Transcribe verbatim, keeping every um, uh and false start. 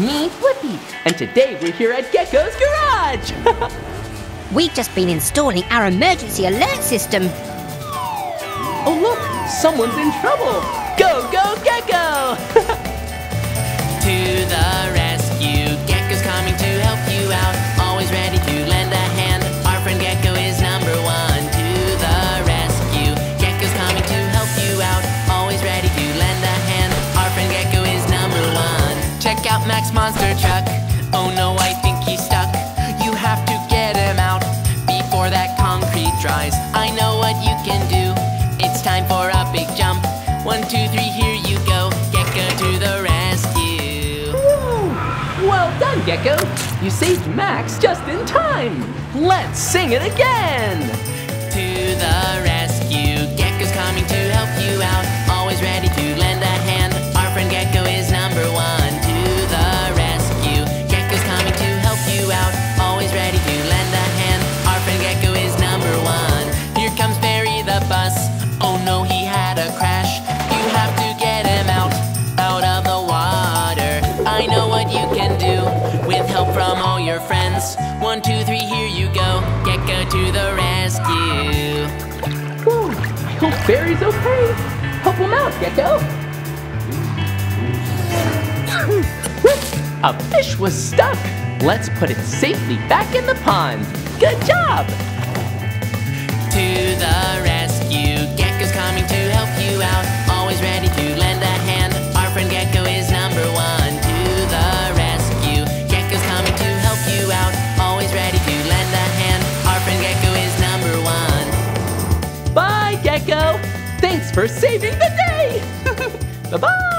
me, Whippy. And today we're here at Gecko's Garage! We've just been installing our emergency alert system. Oh look, someone's in trouble! Go, go, Gecko! To the rescue, Gecko's coming to help you out. Always ready to lend a hand, our friend Gecko is number one. To the rescue, Gecko's coming to help you out. Always ready to lend a hand, our friend Gecko is number one. Check out Max Monster Truck, oh no, I think he's stuck. You have to get him out before that concrete dries. I know what you can do, it's time for a big jump. One, two, three, here you go, Gecko to the rescue. Woo! Well done, Gecko! You saved Max just in time! Let's sing it again! To the rescue, Gecko's coming to help you out. Always ready to lend a hand, our friend Gecko is number one. To the rescue, Gecko's coming to help you out. Always ready to lend a hand, our friend Gecko is number one. Here comes Barry the bus, oh no, he had a crash. Have to get him out, out of the water. I know what you can do with help from all your friends. One, two, three, here you go, Gecko to the rescue. Whoa, I hope Barry's okay. Help him out, Gecko. A fish was stuck. Let's put it safely back in the pond. Good job. To the rescue, Gecko's coming to help you out. Always ready to lend a hand, our friend Gecko is number one. To the rescue, Gecko's coming to help you out. Always ready to lend a hand, our friend Gecko is number one. Bye, Gecko! Thanks for saving the day! Bye-bye!